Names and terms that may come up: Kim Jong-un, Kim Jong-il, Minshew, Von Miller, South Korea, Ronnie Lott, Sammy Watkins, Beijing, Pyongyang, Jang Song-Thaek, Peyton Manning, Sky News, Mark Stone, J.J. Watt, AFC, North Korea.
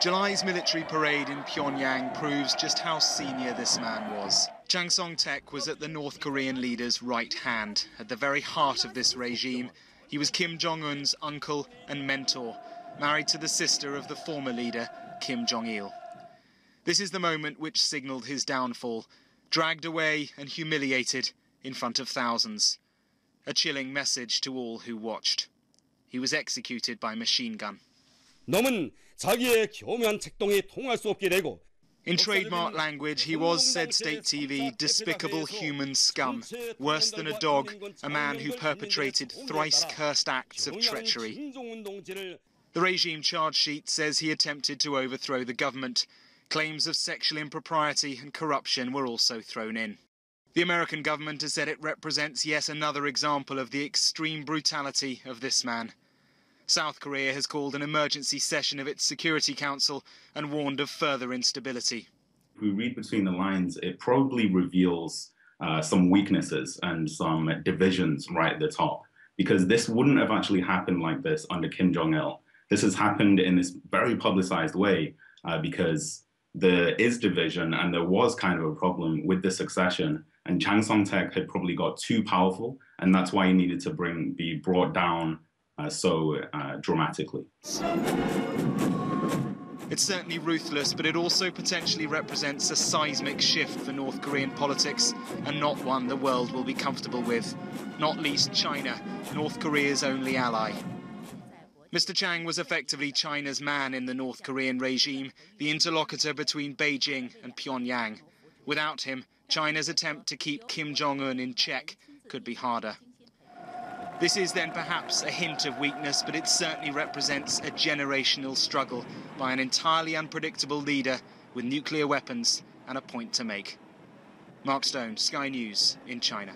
July's military parade in Pyongyang proves just how senior this man was. Jang Song-Thaek was at the North Korean leader's right hand, at the very heart of this regime. He was Kim Jong-un's uncle and mentor, married to the sister of the former leader, Kim Jong-il. This is the moment which signalled his downfall, dragged away and humiliated in front of thousands. A chilling message to all who watched. He was executed by machine gun. In trademark language, he was, said state TV, despicable human scum, worse than a dog, a man who perpetrated thrice-cursed acts of treachery. The regime charge sheet says he attempted to overthrow the government. Claims of sexual impropriety and corruption were also thrown in. The American government has said it represents yet another example of the extreme brutality of this man. South Korea has called an emergency session of its Security Council and warned of further instability. If we read between the lines, it probably reveals some weaknesses and some divisions right at the top, because this wouldn't have actually happened like this under Kim Jong-il. This has happened in this very publicized way because there is division and there was kind of a problem with the succession, and Jang Song-Thaek had probably got too powerful, and that's why he needed to be brought down so dramatically. It's certainly ruthless, but it also potentially represents a seismic shift for North Korean politics, and not one the world will be comfortable with, not least China, North Korea's only ally. Mr. Jang was effectively China's man in the North Korean regime, the interlocutor between Beijing and Pyongyang. Without him, China's attempt to keep Kim Jong-un in check could be harder. This is then perhaps a hint of weakness, but it certainly represents a generational struggle by an entirely unpredictable leader with nuclear weapons and a point to make. Mark Stone, Sky News in China.